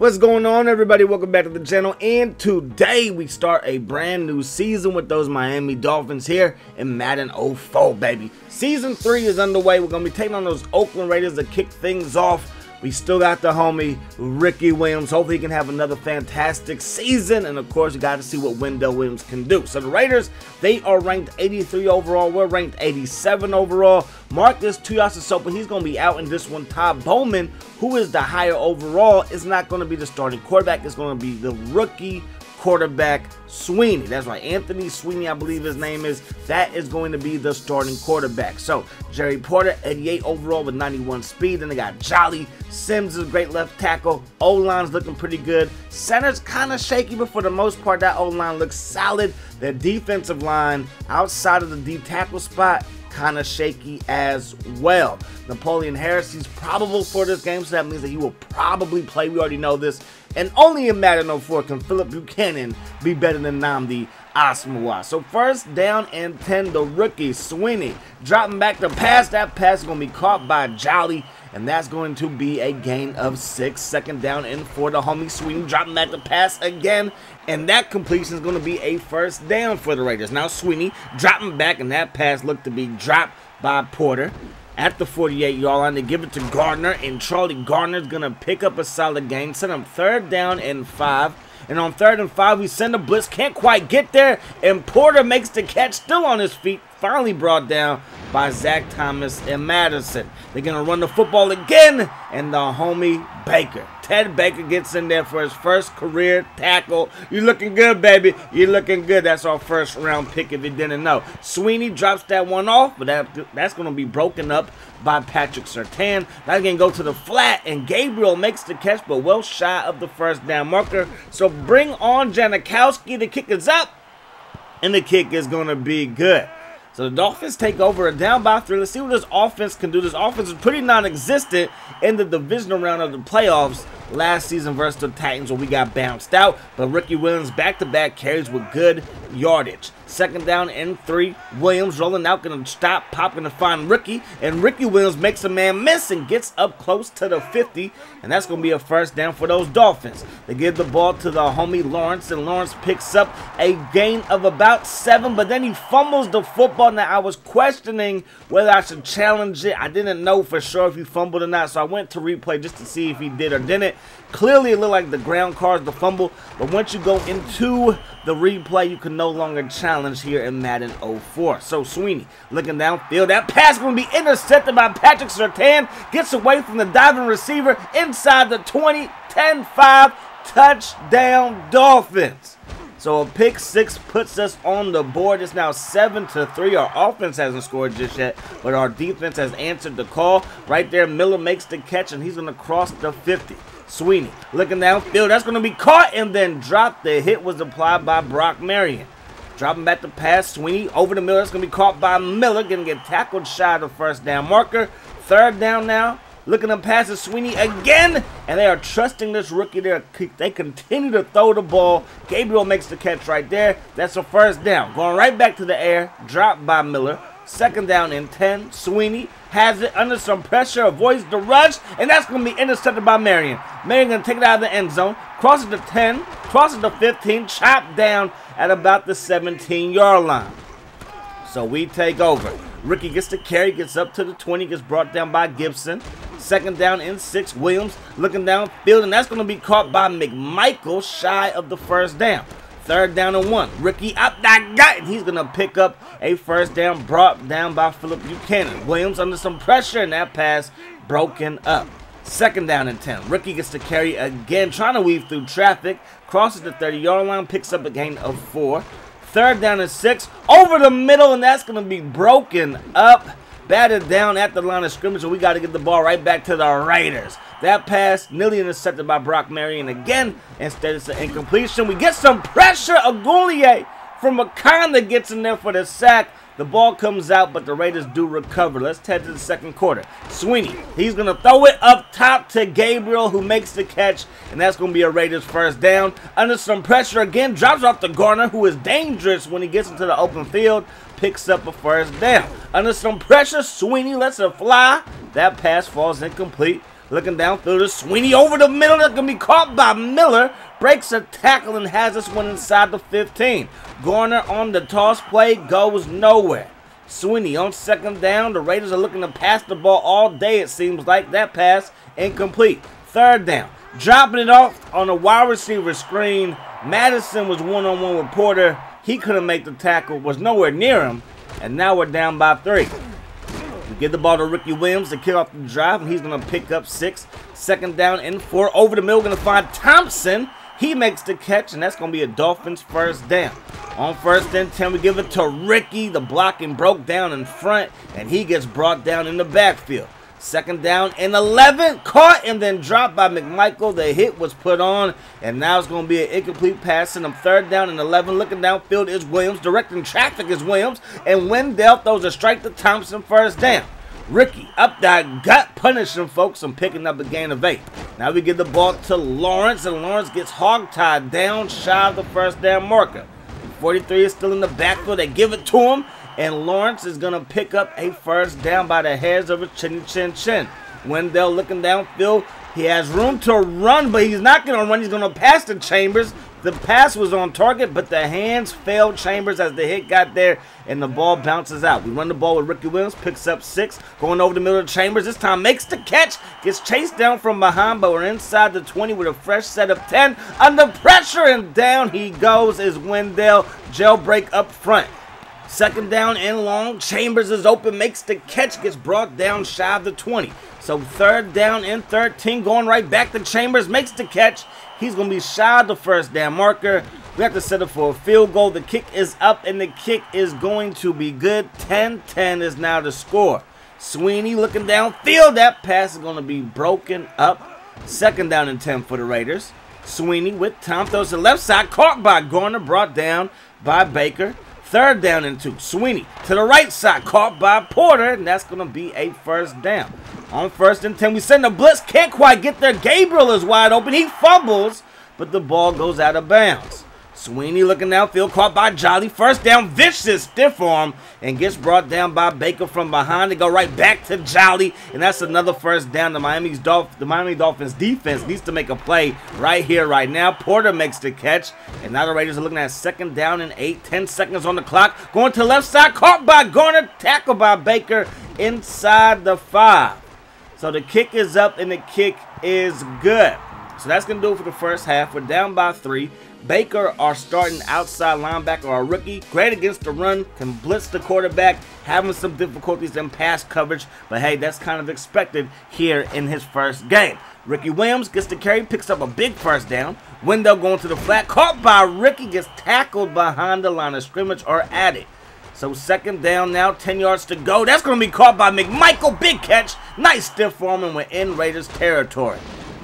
What's going on, everybody? Welcome back to the channel, and today we start a brand new season with those Miami Dolphins here in Madden 04, baby. Season 3 is underway. We're going to be taking on those Oakland Raiders to kick things off. We still got the homie Ricky Williams. Hopefully he can have another fantastic season, and of course we got to see what Wendell Williams can do. So the Raiders, they are ranked 83 overall. We're ranked 87 overall. Marcus Tuiasosopo, he's going to be out in this one. Todd Bowman, who is the higher overall, is not going to be the starting quarterback. It's going to be the rookie quarterback Sweeney. That's right, Anthony Sweeney, I believe his name is. That is going to be the starting quarterback. So Jerry Porter, 88 overall with 91 speed. Then they got Jolley Sims is a great left tackle. O-line's looking pretty good. Center's kind of shaky, but for the most part, that O-line looks solid. Their defensive line outside of the D tackle spot, kind of shaky as well. Napoleon Harris, he's probable for this game, so that means that he will probably play. We already know this. And only in Madden 04 can Phillip Buchanon be better than Nnamdi Asomugha. So first down and 10, the rookie Sweeney dropping back to pass. That pass is going to be caught by Jolley, and that's going to be a gain of 6. Second down and 4, the homie Sweeney dropping back to pass again, and that completion is going to be a first down for the Raiders. Now Sweeney dropping back, and that pass looked to be dropped by Porter at the 48-yard line. They give it to Gardner, and Charlie Gardner's going to pick up a solid gain. Send him third down and 5. And on third and 5, we send a blitz. Can't quite get there, and Porter makes the catch, still on his feet. Finally brought down by Zach Thomas and Madison. They're going to run the football again, and the homie Baker, Ted Baker, gets in there for his first career tackle. You're looking good, baby. You're looking good. That's our first round pick, if you didn't know. Sweeney drops that one off, but that's going to be broken up by Patrick Surtain. That's going to go to the flat, and Gabriel makes the catch, but well shy of the first down marker. So bring on Janikowski. The kick is up, and the kick is going to be good. So the Dolphins take over, a down by 3. Let's see what this offense can do. This offense is pretty non-existent in the divisional round of the playoffs last season versus the Titans, where we got bounced out. But Ricky Williams back-to-back carries with good yardage. Second down and 3. Williams rolling out, going to stop, popping to find Ricky. And Ricky Williams makes a man miss and gets up close to the 50. And that's going to be a first down for those Dolphins. They give the ball to the homie Lawrence. And Lawrence picks up a gain of about 7. But then he fumbles the football. Now, I was questioning whether I should challenge it. I didn't know for sure if he fumbled or not, so I went to replay just to see if he did or didn't. Clearly, it looked like the ground caused the fumble, but once you go into the replay, you can no longer challenge here in Madden 04. So Sweeney looking downfield. That pass going to be intercepted by Patrick Surtain. Gets away from the diving receiver inside the 20, 10, 5, touchdown Dolphins. So a pick 6 puts us on the board. It's now 7-3. Our offense hasn't scored just yet, but our defense has answered the call. Right there, Miller makes the catch, and he's going to cross the 50. Sweeney looking downfield. That's going to be caught and then dropped. The hit was applied by Brock Marion. Dropping back the pass. Sweeney over the middle. That's going to be caught by Miller. Going to get tackled shy of the first down marker. Third down now. Looking to pass to Sweeney again, and they are trusting this rookie there. They continue to throw the ball. Gabriel makes the catch right there. That's a first down. Going right back to the air, dropped by Miller. Second down and 10. Sweeney has it under some pressure, avoids the rush, and that's going to be intercepted by Marion. Marion going to take it out of the end zone, crosses the 10, crosses the 15, chopped down at about the 17-yard line. So we take over. Ricky gets the carry, gets up to the 20, gets brought down by Gibson. Second down and 6. Williams looking downfield, and that's going to be caught by McMichael shy of the first down. Third down and 1. Ricky up that guy. He's going to pick up a first down, brought down by Phillip Buchanon. Williams under some pressure, and that pass broken up. Second down and 10. Ricky gets the carry again, trying to weave through traffic. Crosses the 30-yard line, picks up a gain of 4. Third down and 6, over the middle, and that's going to be broken up. Batted down at the line of scrimmage, and we got to get the ball right back to the Raiders. That pass nearly intercepted by Brock Marion again. Instead, it's an incompletion. We get some pressure. Nagolier from Makanda gets in there for the sack. The ball comes out, but the Raiders do recover. Let's head to the second quarter. Sweeney, he's going to throw it up top to Gabriel, who makes the catch, and that's going to be a Raiders first down. Under some pressure again, drops off to Garner, who is dangerous when he gets into the open field, picks up a first down. Under some pressure, Sweeney lets it fly. That pass falls incomplete. Looking downfield to Sweeney over the middle. That's going to be caught by Miller. Breaks a tackle and has this one inside the 15. Garner on the toss play goes nowhere. Sweeney on second down. The Raiders are looking to pass the ball all day, it seems like. That pass incomplete. Third down. Dropping it off on a wide receiver screen. Madison was one-on-one with Porter. He couldn't make the tackle, was nowhere near him, and now we're down by 3. We give the ball to Ricky Williams to kick off the drive, and he's going to pick up 6. Second down and 4. Over the middle, going to find Thompson. He makes the catch, and that's going to be a Dolphins first down. On first and 10, we give it to Ricky. The blocking broke down in front, and he gets brought down in the backfield. Second down and 11, caught and then dropped by McMichael. The hit was put on, and now it's going to be an incomplete pass. And on third down and 11, looking downfield is Williams. Directing traffic is Williams, and Wendell throws a strike to Thompson, first down. Ricky up that gut, punishing folks and picking up a gain of 8. Now we give the ball to Lawrence, and Lawrence gets hogtied down shy of the first down marker. 43 is still in the backfield. They give it to him, and Lawrence is going to pick up a first down by the hairs of his chin. Wendell looking downfield. He has room to run, but he's not going to run. He's going to pass to Chambers. The pass was on target, but the hands failed Chambers as the hit got there, and the ball bounces out. We run the ball with Ricky Williams, picks up 6, going over the middle of Chambers. This time makes the catch, gets chased down from Mahan, but we're inside the 20 with a fresh set of 10. Under pressure, and down he goes is Wendell. Jailbreak up front. Second down and long. Chambers is open, makes the catch, gets brought down shy of the 20. So third down and 13, going right back to Chambers, makes the catch. He's going to be shy of the first down marker. We have to set up for a field goal. The kick is up, and the kick is going to be good. 10-10 is now the score. Sweeney looking downfield. That pass is going to be broken up. Second down and 10 for the Raiders. Sweeney with Tom throws to the left side. Caught by Garner, brought down by Baker. Third down and 2. Sweeney to the right side. Caught by Porter, and that's going to be a first down. On first and 10, we send a blitz. Can't quite get there. Gabriel is wide open. He fumbles, but the ball goes out of bounds. Sweeney looking downfield. Caught by Jolley. First down. Vicious stiff arm, and gets brought down by Baker from behind. They go right back to Jolley, and that's another first down. The Miami Dolphins defense needs to make a play right here, right now. Porter makes the catch, and now the Raiders are looking at second down and 8. 10 seconds on the clock. Going to the left side. Caught by Garner. Tackled by Baker inside the 5. So the kick is up, and the kick is good. So that's going to do it for the first half. We're down by 3. Baker, our starting outside linebacker, our rookie, great against the run, can blitz the quarterback, having some difficulties in pass coverage, but hey, that's kind of expected here in his first game. Ricky Williams gets the carry, picks up a big first down. Wendell going to the flat, caught by Ricky, gets tackled behind the line of scrimmage or at it. So second down now, 10 yards to go. That's going to be caught by McMichael. Big catch. Nice stiff arm, and we're in Raiders territory.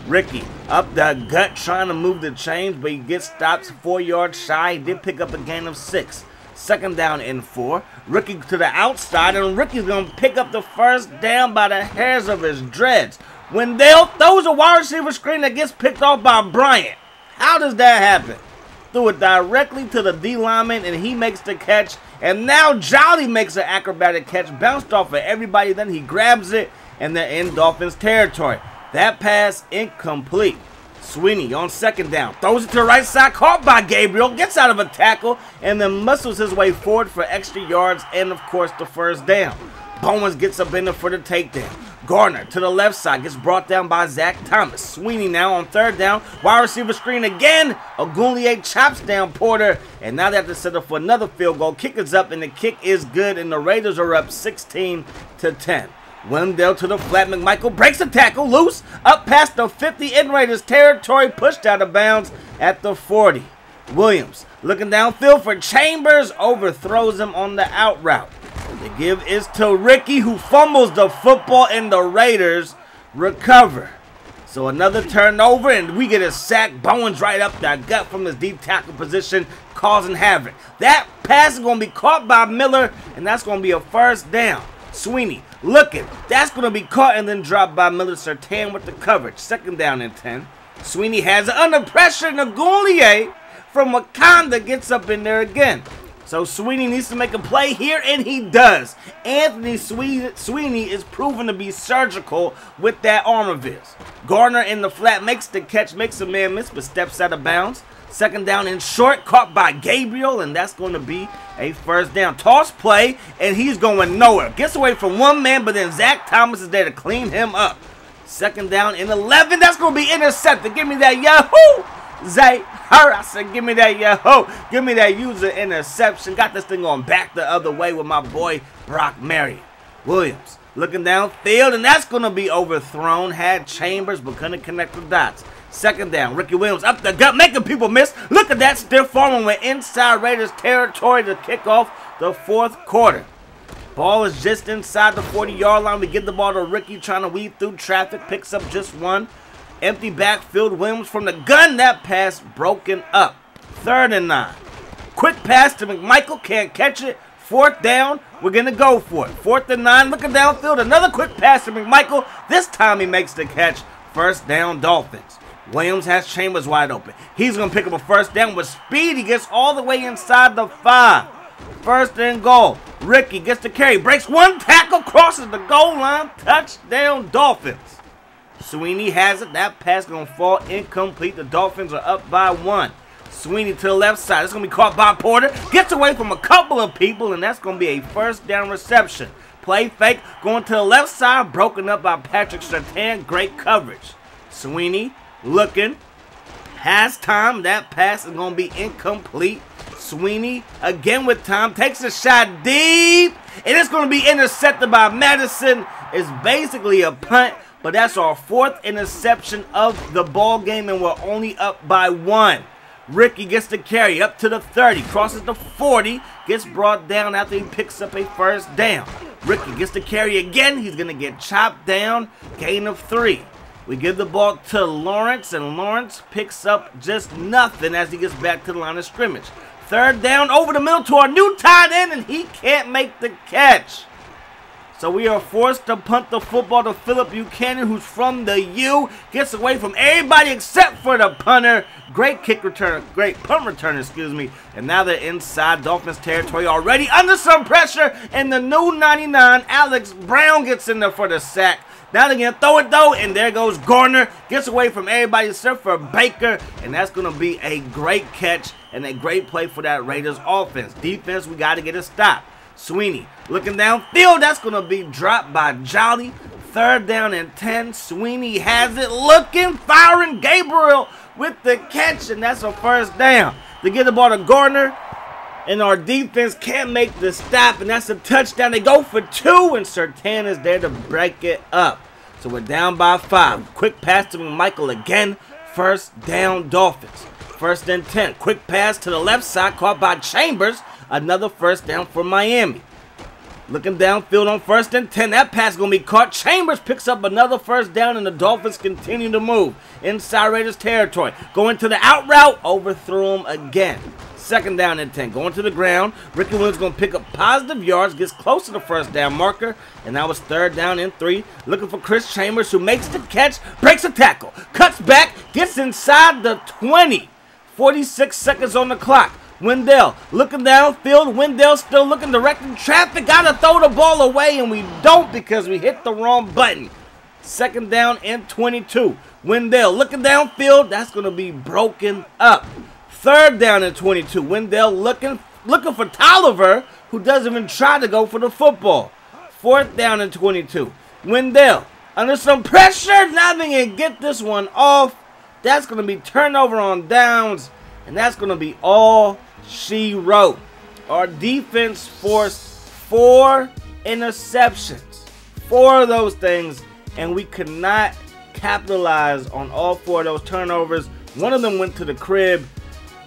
Ricky up the gut trying to move the chains, but he gets stopped 4 yards shy. He did pick up a gain of 6. Second down and 4. Ricky to the outside, and Ricky's going to pick up the first down by the hairs of his dreads. Wendell throws a wide receiver screen that gets picked off by Bryant. How does that happen? Threw it directly to the D lineman, and he makes the catch. And now Jolley makes an acrobatic catch, bounced off of everybody. Then he grabs it, and they're in Dolphins territory. That pass incomplete. Sweeney on second down. Throws it to the right side. Caught by Gabriel. Gets out of a tackle, and then muscles his way forward for extra yards and, of course, the first down. Bowens gets up in there for the takedown. Garner to the left side. Gets brought down by Zach Thomas. Sweeney now on third down. Wide receiver screen again. Nagolier chops down Porter. And now they have to set up for another field goal. Kick is up, and the kick is good. And the Raiders are up 16-10. Wendell to the flat. McMichael breaks the tackle. Loose. Up past the 50 in Raiders territory. Pushed out of bounds at the 40. Williams looking downfield for Chambers. Overthrows him on the out route. The give is to Ricky, who fumbles the football, and the Raiders recover. So another turnover, and we get a sack. Bowens right up that gut from his deep tackle position, causing havoc. That pass is going to be caught by Miller, and that's going to be a first down. Sweeney looking. That's going to be caught and then dropped by Miller. Surtain with the coverage. Second down and 10. Sweeney has it under pressure. Nagolier from Wakanda gets up in there again. So Sweeney needs to make a play here, and he does. Anthony Sweeney is proven to be surgical with that arm of his. Garner in the flat makes the catch, makes a man miss, but steps out of bounds. Second down and short, caught by Gabriel, and that's going to be a first down. Toss play, and he's going nowhere. Gets away from one man, but then Zach Thomas is there to clean him up. Second down and 11. That's going to be intercepted. Give me that Yahoo! Zay, I said, give me that Yahoo! Give me that user interception. Got this thing on back the other way with my boy Brock Marion. Williams looking downfield, and that's going to be overthrown. Had Chambers, but couldn't connect the dots. Second down, Ricky Williams up the gut, making people miss. Look at that stiff arm, and we're inside Raiders territory to kick off the fourth quarter. Ball is just inside the 40-yard line. We give the ball to Ricky, trying to weave through traffic. Picks up just one. Empty backfield, Williams from the gun. That pass broken up. Third and 9. Quick pass to McMichael. Can't catch it. Fourth down. We're going to go for it. Fourth and 9. Looking downfield. Another quick pass to McMichael. This time he makes the catch. First down, Dolphins. Williams has Chambers wide open. He's going to pick up a first down with speed. He gets all the way inside the 5. First and goal. Ricky gets the carry. Breaks one tackle. Crosses the goal line. Touchdown, Dolphins. Sweeney has it. That pass going to fall incomplete. The Dolphins are up by 1. Sweeney to the left side. It's going to be caught by Porter. Gets away from a couple of people, and that's going to be a first down reception. Play fake. Going to the left side. Broken up by Patrick Surtain. Great coverage. Sweeney looking. Has time. That pass is going to be incomplete. Sweeney again with time. Takes a shot deep, and it's going to be intercepted by Madison. It's basically a punt. But that's our fourth interception of the ball game, and we're only up by 1. Ricky gets the carry up to the 30, crosses the 40, gets brought down after he picks up a first down. Ricky gets the carry again. He's going to get chopped down. Gain of 3. We give the ball to Lawrence, and Lawrence picks up just nothing as he gets back to the line of scrimmage. Third down over the middle to our new tight end, and he can't make the catch. So we are forced to punt the football to Phillip Buchanon, who's from the U. Gets away from everybody except for the punter. Great kick return, great punt return, excuse me. And now they're inside Dolphins territory already under some pressure. And the new 99, Alex Brown, gets in there for the sack. Now they're going to throw it, though, and there goes Garner. Gets away from everybody except for Baker, and that's going to be a great catch and a great play for that Raiders offense. Defense, we got to get a stop. Sweeney looking downfield. That's going to be dropped by Jolley. Third down and 10. Sweeney has it looking, firing. Gabriel with the catch, and that's a first down. They get the ball to Garner, and our defense can't make the stop, and that's a touchdown. They go for 2, and Surtain is there to break it up. So we're down by 5. Quick pass to Michael again. First down, Dolphins. First and 10. Quick pass to the left side, caught by Chambers. Another first down for Miami. Looking downfield on first and 10. That pass is going to be caught. Chambers picks up another first down, and the Dolphins continue to move inside Raiders territory. Going to the out route. Overthrew him again. Second down and 10. Going to the ground. Ricky Williams going to pick up positive yards. Gets close to the first down marker. And now it's third down and 3. Looking for Chris Chambers, who makes the catch. Breaks a tackle. Cuts back. Gets inside the 20. 46 seconds on the clock. Wendell looking downfield. Wendell still looking, directing traffic. Gotta throw the ball away, and we don't because we hit the wrong button. Second down and 22. Wendell looking downfield. That's gonna be broken up. Third down and 22. Wendell looking for Tolliver, who doesn't even try to go for the football. Fourth down and 22. Wendell under some pressure. Nothing can get this one off. That's gonna be turnover on downs, and that's gonna be all she wrote. Our defense forced 4 interceptions, 4 of those things, and we could not capitalize on all 4 of those turnovers. One of them went to the crib.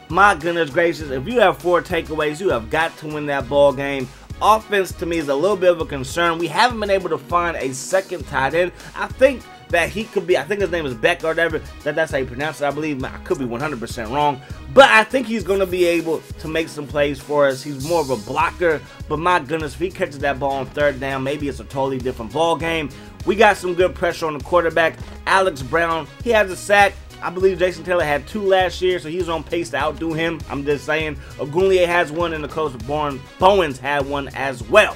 My goodness gracious, if you have 4 takeaways, you have got to win that ball game. Offense, to me, is a little bit of a concern. We haven't been able to find a second tight end. I think that he could be, I think his name is Beck or whatever, that's how you pronounce it, I believe. I could be 100% wrong, but I think he's going to be able to make some plays for us. He's more of a blocker, but my goodness, if he catches that ball on third down, maybe it's a totally different ball game. We got some good pressure on the quarterback. Alex Brown, he has a sack. I believe Jason Taylor had two last year, so he's on pace to outdo him. I'm just saying. Ogunleye has one, and the coach Bowens had one as well.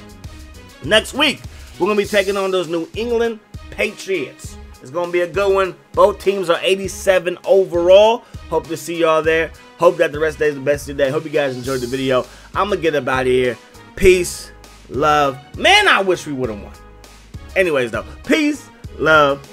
Next week, we're going to be taking on those New England Patriots. It's going to be a good one. Both teams are 87 overall. Hope to see y'all there. Hope that the rest of the day is the best of the day. Hope you guys enjoyed the video. I'm going to get up out of here. Peace, love. Man, I wish we would have won. Anyways, though. Peace, love.